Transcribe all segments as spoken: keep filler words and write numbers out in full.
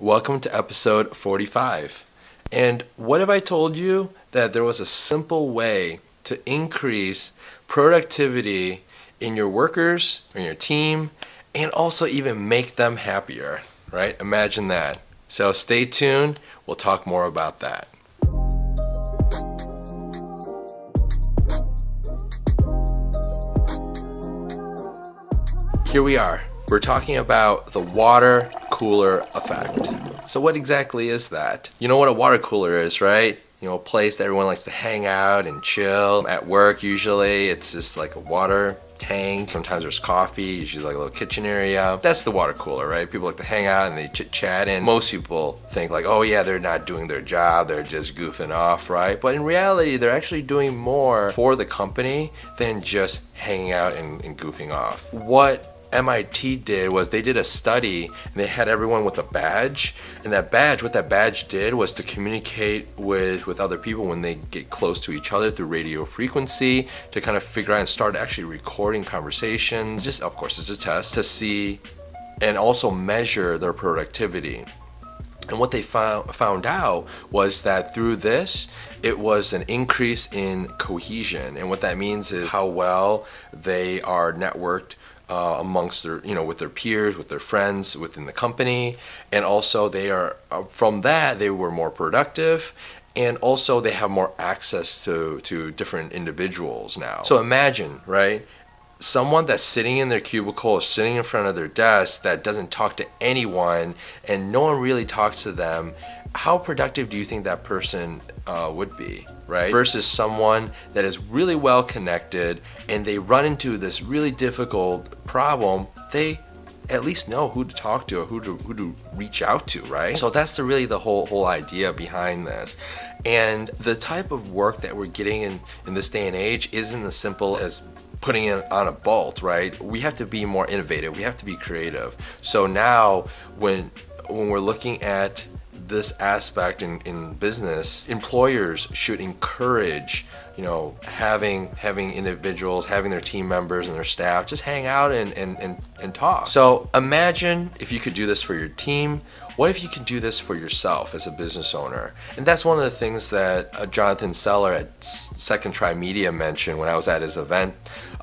Welcome to episode forty-five. And what have I told you? That there was a simple way to increase productivity in your workers, in your team, and also even make them happier, right? Imagine that. So stay tuned, we'll talk more about that. Here we are. We're talking about the water cooler effect. So what exactly is that? You know what a water cooler is, right? You know, a place that everyone likes to hang out and chill. At work, usually, it's just like a water tank. Sometimes there's coffee, usually like a little kitchen area. That's the water cooler, right? People like to hang out and they chit-chat, and most people think like, oh yeah, they're not doing their job, they're just goofing off, right? But in reality, they're actually doing more for the company than just hanging out and, and goofing off. What M I T did was they did a study, and they had everyone with a badge, and that badge, what that badge did was to communicate with with other people when they get close to each other through radio frequency, to kind of figure out and start actually recording conversations. Just, of course, it's a test to see and also measure their productivity. And what they found found out was that through this, it was an increase in cohesion. And what that means is how well they are networked Uh, amongst their, you know, with their peers, with their friends, within the company. And also they are, uh, from that, they were more productive, and also they have more access to, to different individuals now. So imagine, right? Someone that's sitting in their cubicle or sitting in front of their desk that doesn't talk to anyone and no one really talks to them, how productive do you think that person uh, would be, right? Versus someone that is really well connected and they run into this really difficult problem, they at least know who to talk to or who to, who to reach out to, right? So that's the, really the whole, whole idea behind this. And the type of work that we're getting in, in this day and age isn't as simple as putting it on a bolt, right? We have to be more innovative. We have to be creative. So now when, when we're looking at this aspect in, in business, employers should encourage, you know, having having individuals, having their team members and their staff just hang out and, and, and, and talk. So imagine if you could do this for your team. What if you could do this for yourself as a business owner? And that's one of the things that uh, Jonathan Seller at S Second Try Media mentioned when I was at his event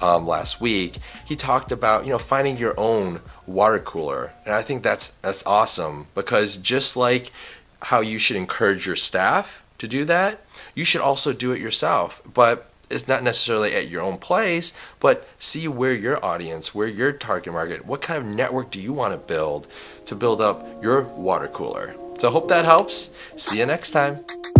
um, last week. He talked about, you know, finding your own water cooler. And I think that's that's awesome, because just like how you should encourage your staff to do that, you should also do it yourself. But it's not necessarily at your own place, but see where your audience, where your target market, what kind of network do you want to build to build up your water cooler. So I hope that helps. See you next time.